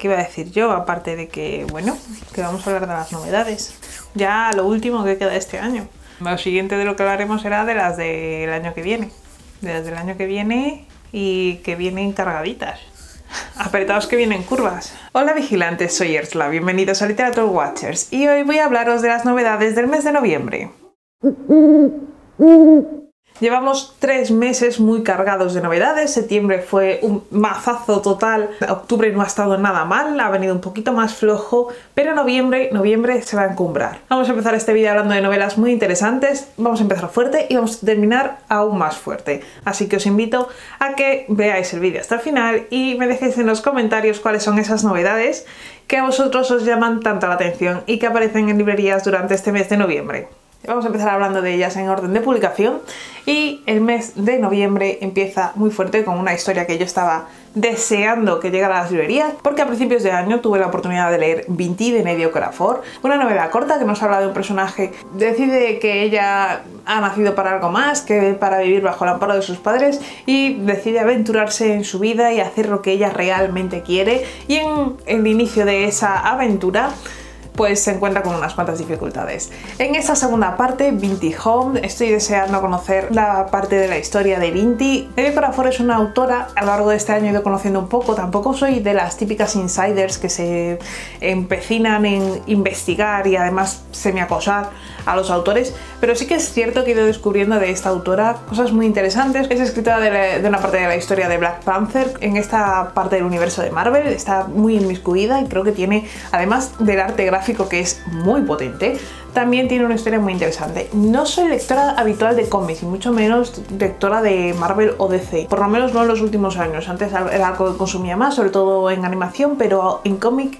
¿Qué iba a decir yo? Aparte de que, bueno, que vamos a hablar de las novedades. Ya lo último que queda este año. Lo siguiente de lo que hablaremos será de las del año que viene. De las del año que viene y que vienen cargaditas. Apretaos que vienen curvas. Hola vigilantes, soy Erzla, bienvenidos a Literature Watchers. Y hoy voy a hablaros de las novedades del mes de noviembre. Llevamos 3 meses muy cargados de novedades. Septiembre fue un mazazo total, octubre no ha estado nada mal, ha venido un poquito más flojo, pero noviembre se va a encumbrar. Vamos a empezar este vídeo hablando de novelas muy interesantes, vamos a empezar fuerte y vamos a terminar aún más fuerte. Así que os invito a que veáis el vídeo hasta el final y me dejéis en los comentarios cuáles son esas novedades que a vosotros os llaman tanta la atención y que aparecen en librerías durante este mes de noviembre. Vamos a empezar hablando de ellas en orden de publicación y el mes de noviembre empieza muy fuerte con una historia que yo estaba deseando que llegara a las librerías porque a principios de año tuve la oportunidad de leer Binti de Nnedi Okorafor, una novela corta que nos habla de un personaje que decide que ella ha nacido para algo más que para vivir bajo el amparo de sus padres y decide aventurarse en su vida y hacer lo que ella realmente quiere, y en el inicio de esa aventura pues se encuentra con unas cuantas dificultades. En esta segunda parte, Binti Home, estoy deseando conocer la parte de la historia de Binti. Nnedi Okorafor es una autora, a lo largo de este año he ido conociendo un poco, tampoco soy de las típicas insiders que se empecinan en investigar y además semiacosar a los autores, pero sí que es cierto que he ido descubriendo de esta autora cosas muy interesantes. Es escritora de una parte de la historia de Black Panther, en esta parte del universo de Marvel, está muy inmiscuida y creo que tiene, además del arte gráfico que es muy potente, también tiene una historia muy interesante. No soy lectora habitual de cómics y mucho menos lectora de Marvel o DC, por lo menos no en los últimos años. Antes era algo que consumía más, sobre todo en animación, pero en cómic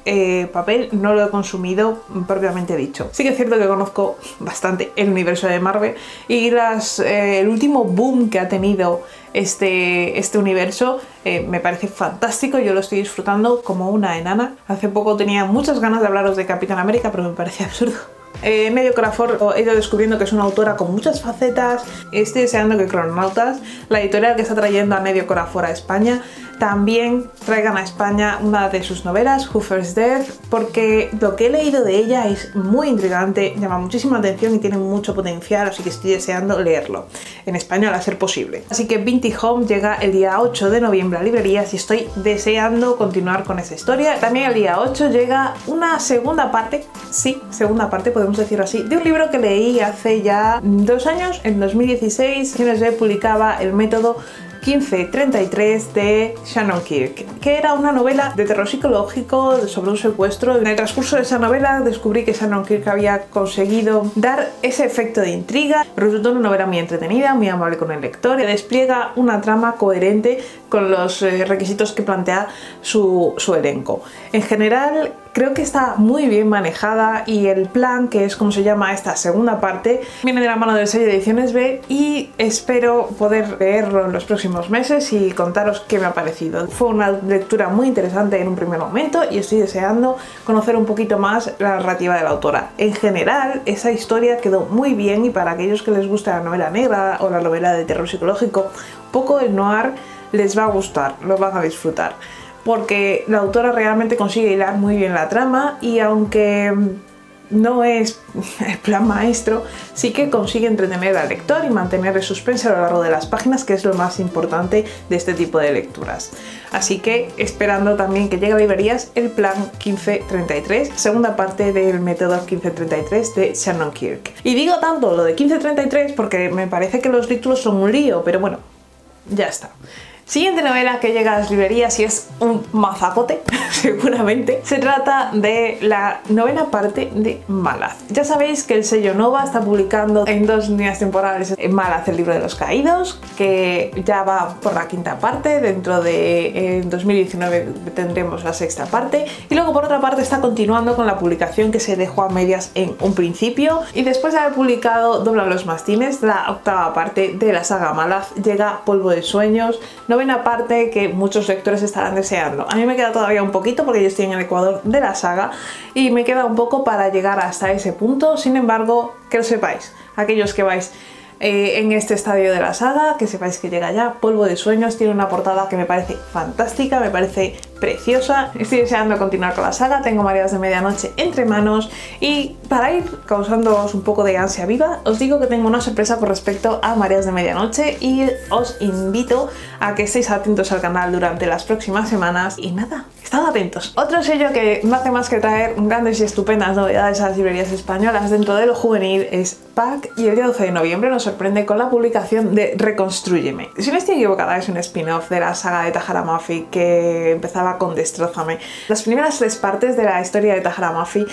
papel no lo he consumido propiamente dicho. Sí que es cierto que conozco bastante el universo de Marvel y el último boom que ha tenido este universo me parece fantástico, yo lo estoy disfrutando como una enana. Hace poco tenía muchas ganas de hablaros de Capitán América, pero me parece absurdo. Nnedi Okorafor he ido descubriendo que es una autora con muchas facetas. Estoy deseando que Crononautas, la editorial que está trayendo a Nnedi Okorafor a España, también traigan a España una de sus novelas, Who Fears Death, porque lo que he leído de ella es muy intrigante, llama muchísima atención y tiene mucho potencial, así que estoy deseando leerlo en español a ser posible. Así que Binti Home llega el día 8 de noviembre a librerías y estoy deseando continuar con esa historia. También el día 8 llega una segunda parte, sí, segunda parte podemos decirlo así, de un libro que leí hace ya 2 años, en 2016, Ediciones B publicaba El método 1533 de Shannon Kirk, que era una novela de terror psicológico sobre un secuestro. En el transcurso de esa novela descubrí que Shannon Kirk había conseguido dar ese efecto de intriga. Resultó una novela muy entretenida, muy amable con el lector y despliega una trama coherente con los requisitos que plantea su elenco. En general, creo que está muy bien manejada y el plan, que es como se llama esta segunda parte, viene de la mano del sello de Ediciones B y espero poder leerlo en los próximos meses y contaros qué me ha parecido. Fue una lectura muy interesante en un primer momento y estoy deseando conocer un poquito más la narrativa de la autora. En general, esa historia quedó muy bien y para aquellos que les gusta la novela negra o la novela de terror psicológico, poco el noir les va a gustar, lo van a disfrutar, porque la autora realmente consigue hilar muy bien la trama y aunque no es el plan maestro, sí que consigue entretener al lector y mantener el suspense a lo largo de las páginas, que es lo más importante de este tipo de lecturas. Así que esperando también que llegue a librerías El plan 1533, segunda parte del método 1533 de Shannon Kirk. Y digo tanto lo de 1533 porque me parece que los títulos son un lío, pero bueno, ya está. Siguiente novela que llega a las librerías y es un mazacote, seguramente. Se trata de la novena parte de Malaz. Ya sabéis que el sello Nova está publicando en 2 líneas temporales Malaz, el libro de los caídos, que ya va por la 5ª parte, dentro de 2019 tendremos la 6ª parte, y luego por otra parte está continuando con la publicación que se dejó a medias en un principio, y después de haber publicado Dobla los Mastines, la 8ª parte de la saga Malaz, llega Polvo de sueños, novena parte que muchos lectores estarán deseando. A mí me queda todavía un poquito porque yo estoy en el Ecuador de la saga y me queda un poco para llegar hasta ese punto. Sin embargo, que lo sepáis, aquellos que vais en este estadio de la saga, que sepáis que llega ya. Polvo de sueños tiene una portada que me parece fantástica, me parece preciosa. Estoy deseando continuar con la saga, tengo Mareas de medianoche entre manos y para ir causándoos un poco de ansia viva, os digo que tengo una sorpresa con respecto a Mareas de medianoche y os invito a que estéis atentos al canal durante las próximas semanas y nada, estad atentos. Otro sello que no hace más que traer grandes y estupendas novedades a las librerías españolas dentro de lo juvenil es PAC y el día 12 de noviembre nos sorprende con la publicación de Reconstrúyeme. Si no estoy equivocada es un spin-off de la saga de Tahereh Mafi que empezaba con Destrózame. Las primeras tres partes de la historia de Tahereh Mafi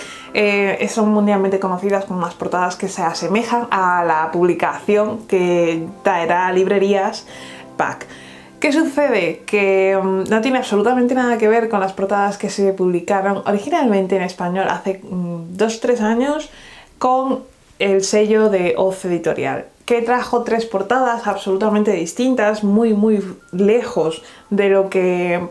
son mundialmente conocidas con unas portadas que se asemejan a la publicación que traerá a librerías PAC. ¿Qué sucede? Que no tiene absolutamente nada que ver con las portadas que se publicaron originalmente en español hace 2 o 3 años con el sello de OZ Editorial, que trajo 3 portadas absolutamente distintas, muy lejos de lo que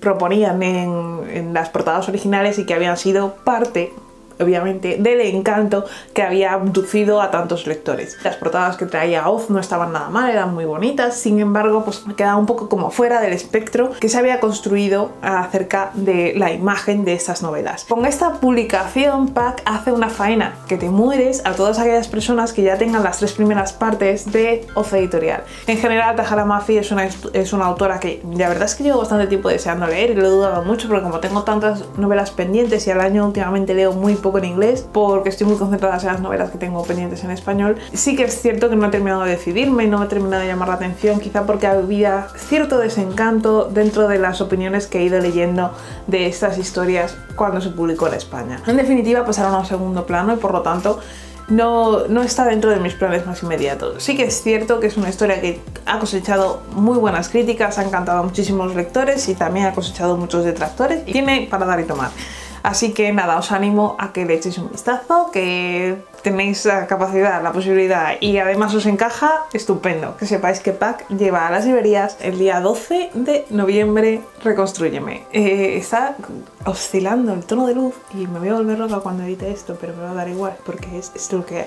proponían en las portadas originales y que habían sido parte, obviamente, del encanto que había abducido a tantos lectores. Las portadas que traía Oz no estaban nada mal, eran muy bonitas, sin embargo, pues quedaba un poco como fuera del espectro que se había construido acerca de la imagen de estas novelas. Con esta publicación, PAC hace una faena que te mueres a todas aquellas personas que ya tengan las 3 primeras partes de Oz Editorial. En general, Tahereh Mafi es una autora que la verdad es que llevo bastante tiempo deseando leer y lo he dudado mucho porque como tengo tantas novelas pendientes y al año últimamente leo muy poco en inglés porque estoy muy concentrada en las novelas que tengo pendientes en español, sí que es cierto que no he terminado de decidirme y no me he terminado de llamar la atención, quizá porque había cierto desencanto dentro de las opiniones que he ido leyendo de estas historias cuando se publicó en España. En definitiva pasaron a un segundo plano y por lo tanto no está dentro de mis planes más inmediatos. Sí que es cierto que es una historia que ha cosechado muy buenas críticas, ha encantado a muchísimos lectores y también ha cosechado muchos detractores y tiene para dar y tomar. Así que nada, os animo a que le echéis un vistazo, que tenéis la capacidad, la posibilidad y además os encaja, estupendo. Que sepáis que PAC lleva a las librerías el día 12 de noviembre Reconstrúyeme. Está oscilando el tono de luz y me voy a volver loca cuando edite esto, pero me va a dar igual porque es lo que es.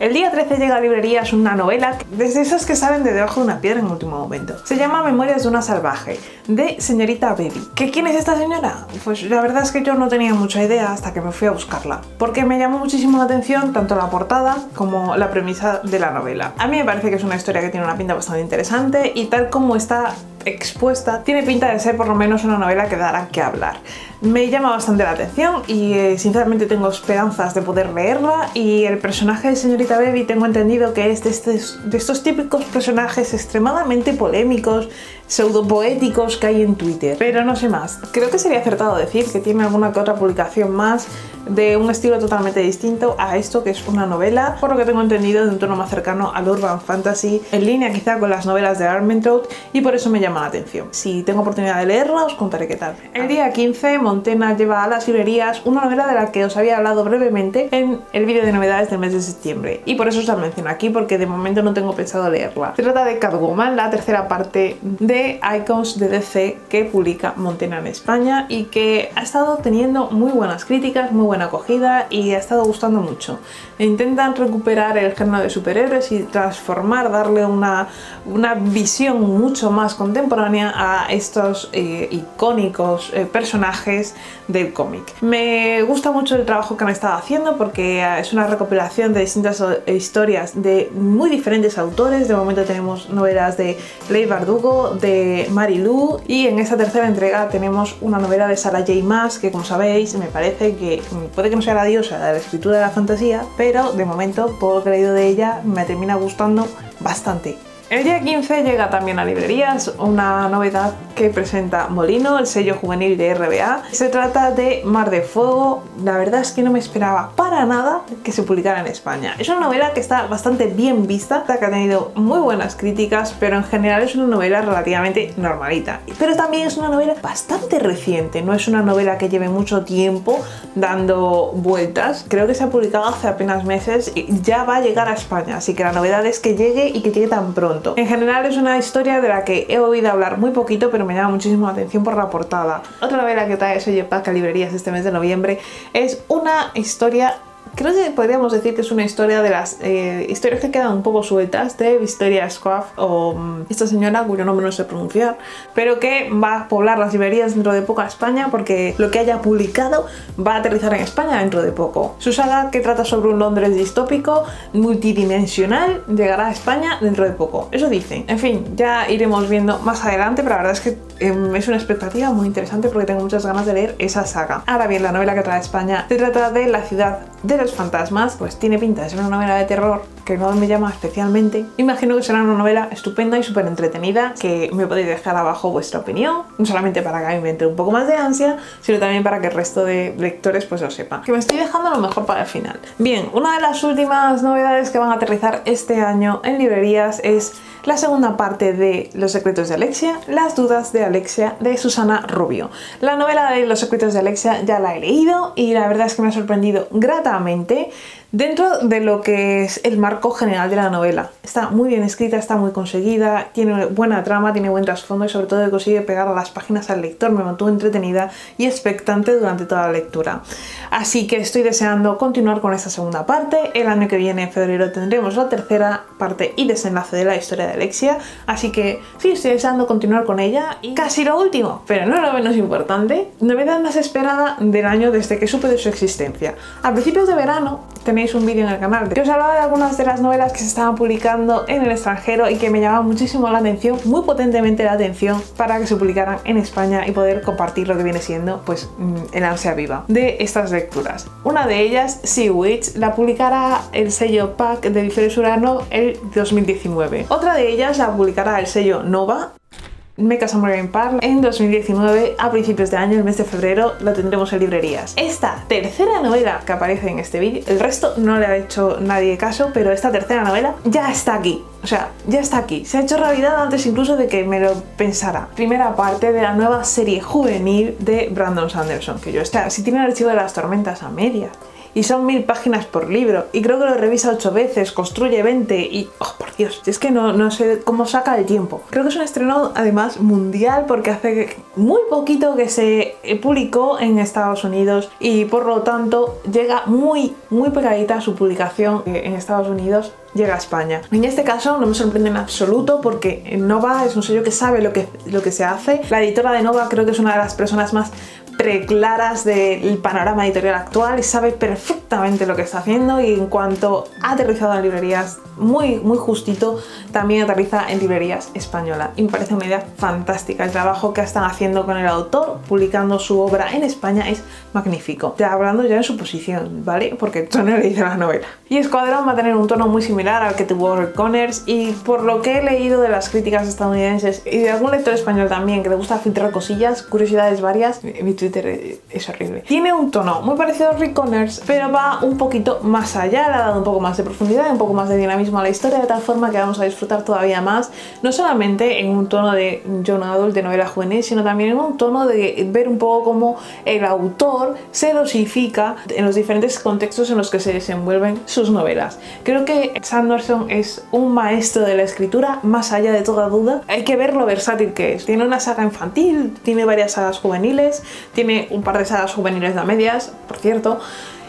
El día 13 llega a librerías una novela desde esas que salen de debajo de una piedra en el último momento. Se llama Memorias de una salvaje, de Señorita Baby. ¿Que quién es esta señora? Pues la verdad es que yo no tenía mucha idea hasta que me fui a buscarla, porque me llamó muchísimo la atención tanto la portada como la premisa de la novela. A mí me parece que es una historia que tiene una pinta bastante interesante y tal como está expuesta, tiene pinta de ser por lo menos una novela que dará que hablar. Me llama bastante la atención y sinceramente tengo esperanzas de poder leerla y el personaje de Señorita Baby tengo entendido que es de estos típicos personajes extremadamente polémicos, pseudopoéticos que hay en Twitter, pero no sé más. Creo que sería acertado decir que tiene alguna que otra publicación más de un estilo totalmente distinto a esto que es una novela, por lo que tengo entendido de un tono más cercano al urban fantasy, en línea quizá con las novelas de Armentrout y por eso me llama la atención. Si tengo oportunidad de leerla os contaré qué tal. El día 15 Montena lleva a las librerías una novela de la que os había hablado brevemente en el vídeo de novedades del mes de septiembre y por eso os la menciono aquí porque de momento no tengo pensado leerla. Se trata de Catwoman, la tercera parte de Icons de DC que publica Montena en España y que ha estado teniendo muy buenas críticas, muy buena acogida y ha estado gustando mucho. Intentan recuperar el género de superhéroes y transformar, darle una visión mucho más contemporánea a estos icónicos personajes del cómic. Me gusta mucho el trabajo que han estado haciendo porque es una recopilación de distintas historias de muy diferentes autores. De momento tenemos novelas de Leigh Bardugo, de Mary Lou y en esta tercera entrega tenemos una novela de Sarah J. Maas que, como sabéis, me parece que puede que no sea la diosa de la escritura de la fantasía, pero de momento, por lo que he leído de ella, me termina gustando bastante. El día 15 llega también a librerías una novedad que presenta Molino, el sello juvenil de RBA. Se trata de Mar de Fuego. La verdad es que no me esperaba para nada que se publicara en España. Es una novela que está bastante bien vista, que ha tenido muy buenas críticas, pero en general es una novela relativamente normalita. Pero también es una novela bastante reciente, no es una novela que lleve mucho tiempo dando vueltas. Creo que se ha publicado hace apenas meses y ya va a llegar a España, así que la novedad es que llegue y que llegue tan pronto. En general es una historia de la que he oído hablar muy poquito, pero me llama muchísimo la atención por la portada. Otra novela que trae Sello PAC a librerías este mes de noviembre es una historia Creo que podríamos decir que es una historia de las historias que quedan un poco sueltas de Wisteria Squad o esta señora cuyo nombre no sé pronunciar, pero que va a poblar las librerías dentro de poco a España, porque lo que haya publicado va a aterrizar en España dentro de poco. Su saga, que trata sobre un Londres distópico multidimensional, llegará a España dentro de poco, eso dicen. En fin, ya iremos viendo más adelante, pero la verdad es que es una expectativa muy interesante porque tengo muchas ganas de leer esa saga. Ahora bien, la novela que trae España se trata de La ciudad de los fantasmas, pues tiene pinta de ser una novela de terror que no me llama especialmente. Imagino que será una novela estupenda y súper entretenida, que me podéis dejar abajo vuestra opinión, no solamente para que a mí me entre un poco más de ansia, sino también para que el resto de lectores pues lo sepa. Que me estoy dejando lo mejor para el final. Bien, una de las últimas novedades que van a aterrizar este año en librerías es la segunda parte de Los secretos de Alexia, Las dudas de Alexia, de Susana Rubio. La novela de Los secretos de Alexia ya la he leído y la verdad es que me ha sorprendido gratamente dentro de lo que es el marco general de la novela. Está muy bien escrita, está muy conseguida, tiene buena trama, tiene buen trasfondo y sobre todo consigue pegar las páginas al lector. Me mantuvo entretenida y expectante durante toda la lectura. Así que estoy deseando continuar con esta segunda parte. El año que viene, en febrero, tendremos la tercera parte y desenlace de la historia de Alexia. Así que sí, estoy deseando continuar con ella. Y casi lo último, pero no lo menos importante, novedad más esperada del año desde que supe de su existencia. A principios de verano tenéis un vídeo en el canal que os hablaba de algunas de las novelas que se estaban publicando en el extranjero y que me llamaban muchísimo la atención, muy potentemente la atención, para que se publicaran en España y poder compartir lo que viene siendo pues el ansia viva de estas lecturas. Una de ellas, Sea Witch, la publicará el sello PAC de Ediciones Urano el 2019. Otra de ellas la publicará el sello Nova, Me casa muy bien par, en 2019, a principios de año, el mes de febrero, lo tendremos en librerías. Esta tercera novela que aparece en este vídeo, el resto no le ha hecho nadie caso, pero esta tercera novela ya está aquí. O sea, ya está aquí. Se ha hecho realidad antes incluso de que me lo pensara. Primera parte de la nueva serie juvenil de Brandon Sanderson, que yo está. Si tiene El archivo de las tormentas a media. Y son 1000 páginas por libro, y creo que lo revisa 8 veces, construye 20 y... ¡Oh, por Dios! Es que no sé cómo saca el tiempo. Creo que es un estreno, además, mundial, porque hace muy poquito que se publicó en Estados Unidos y, por lo tanto, llega muy, muy pegadita a su publicación en Estados Unidos. Llega a España. En este caso no me sorprende en absoluto porque Nova es un sello que sabe lo que se hace. La editora de Nova creo que es una de las personas más preclaras del panorama editorial actual y sabe perfectamente lo que está haciendo, y en cuanto ha aterrizado en librerías muy, muy justito, también aterriza en librerías españolas. Y me parece una idea fantástica. El trabajo que están haciendo con el autor, publicando su obra en España, es magnífico. Ya hablando ya en su posición, ¿vale? Porque yo no le hice la novela. Y Escuadrón va a tener un tono muy similar al que tuvo Reconners, y por lo que he leído de las críticas estadounidenses y de algún lector español también que le gusta filtrar cosillas, curiosidades varias, mi Twitter es horrible. Tiene un tono muy parecido a Reconners, pero va un poquito más allá, le ha dado un poco más de profundidad, un poco más de dinamismo a la historia, de tal forma que vamos a disfrutar todavía más, no solamente en un tono de young adult, de novela juvenil, sino también en un tono de ver un poco cómo el autor se dosifica en los diferentes contextos en los que se desenvuelven sus novelas. Creo que Sanderson es un maestro de la escritura, más allá de toda duda. Hay que ver lo versátil que es. Tiene una saga infantil, tiene varias sagas juveniles, tiene un par de sagas juveniles de a medias, por cierto,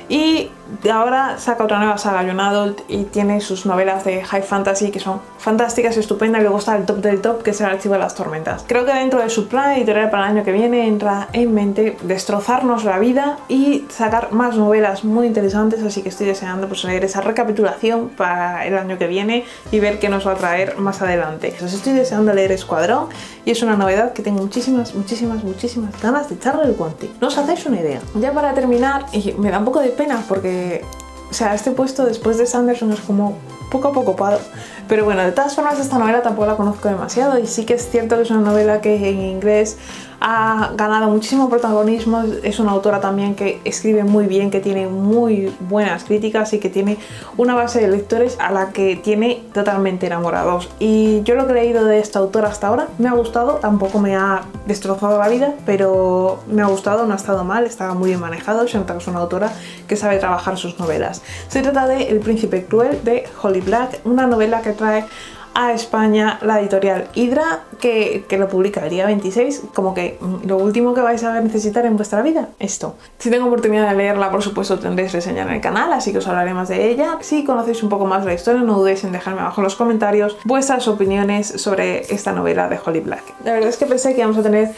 y ahora saca otra nueva saga young adult y tiene sus novelas de high fantasy que son fantásticas y estupendas. Luego está el top del top, que es El archivo de las tormentas. Creo que dentro de su plan editorial para el año que viene entra en mente destrozarnos la vida y sacar más novelas muy interesantes, así que estoy deseando pues leer esa recapitulación para el año que viene y ver qué nos va a traer más adelante. Entonces estoy deseando leer Escuadrón y es una novedad que tengo muchísimas ganas de echarle el guante. No os hacéis una idea. Ya para terminar, y me da un poco de pena porque, o sea, este puesto después de Sanderson es como poco a poco ocupado, pero bueno, de todas formas esta novela tampoco la conozco demasiado y sí que es cierto que es una novela que en inglés ha ganado muchísimo protagonismo. Es una autora también que escribe muy bien, que tiene muy buenas críticas y que tiene una base de lectores a la que tiene totalmente enamorados, y yo lo que he leído de esta autora hasta ahora me ha gustado, tampoco me ha destrozado la vida, pero me ha gustado, no ha estado mal, estaba muy bien manejado. Se nota que es una autora que sabe trabajar sus novelas. Se trata de El príncipe cruel de Holly Black, una novela que trae a España la editorial Hydra, que lo publica el día 26, como que lo último que vais a necesitar en vuestra vida, esto. Si tengo oportunidad de leerla, por supuesto tendréis reseña en el canal, así que os hablaré más de ella. Si conocéis un poco más de la historia, no dudéis en dejarme abajo en los comentarios vuestras opiniones sobre esta novela de Holly Black. La verdad es que pensé que íbamos a tener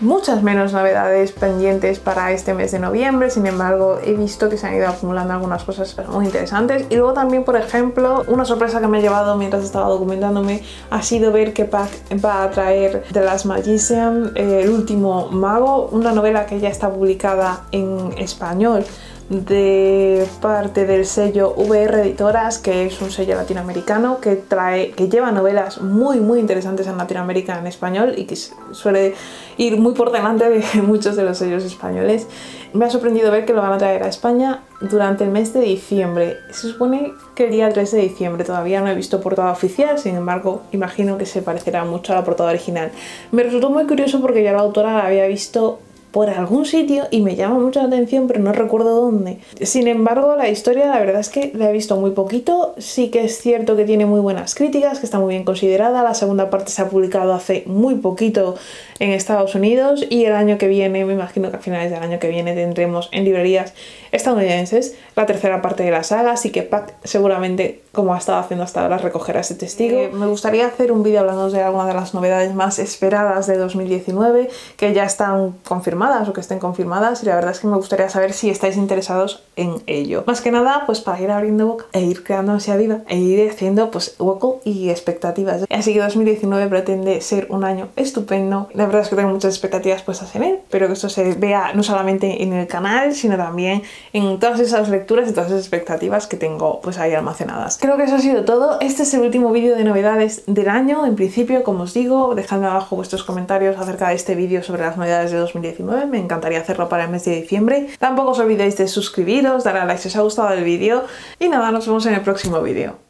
muchas menos novedades pendientes para este mes de noviembre, sin embargo he visto que se han ido acumulando algunas cosas muy interesantes. Y luego también, por ejemplo, una sorpresa que me ha llevado mientras estaba documentándome ha sido ver que PAC va a traer The Last Magician, El último mago, una novela que ya está publicada en español de parte del sello VR Editoras, que es un sello latinoamericano que trae, que lleva novelas muy interesantes en Latinoamérica en español y que suele ir muy por delante de muchos de los sellos españoles. Me ha sorprendido ver que lo van a traer a España durante el mes de diciembre. Se supone que el día 3 de diciembre. Todavía no he visto portada oficial, sin embargo, imagino que se parecerá mucho a la portada original. Me resultó muy curioso porque ya la autora la había visto por algún sitio y me llama mucho la atención, pero no recuerdo dónde. Sin embargo, la historia, la verdad es que la he visto muy poquito. Sí que es cierto que tiene muy buenas críticas, que está muy bien considerada. La segunda parte se ha publicado hace muy poquito en Estados Unidos y el año que viene, me imagino que a finales del año que viene, tendremos en librerías estadounidenses la tercera parte de la saga, así que PAC seguramente, como ha estado haciendo hasta ahora, recogerá ese testigo. Me gustaría hacer un vídeo hablando de alguna de las novedades más esperadas de 2019 que ya están confirmadas o que estén confirmadas, y la verdad es que me gustaría saber si estáis interesados en ello. Más que nada, pues para ir abriendo boca e ir creando ansiedad viva e ir haciendo pues hueco y expectativas. Así que 2019 pretende ser un año estupendo. La verdad es que tengo muchas expectativas puestas en él, pero que esto se vea no solamente en el canal, sino también en todas esas lecturas y todas esas expectativas que tengo pues ahí almacenadas. Creo que eso ha sido todo. Este es el último vídeo de novedades del año. En principio, como os digo, dejadme abajo vuestros comentarios acerca de este vídeo sobre las novedades de 2019. Me encantaría hacerlo para el mes de diciembre. Tampoco os olvidéis de suscribiros, darle a like si os ha gustado el vídeo y nada, nos vemos en el próximo vídeo.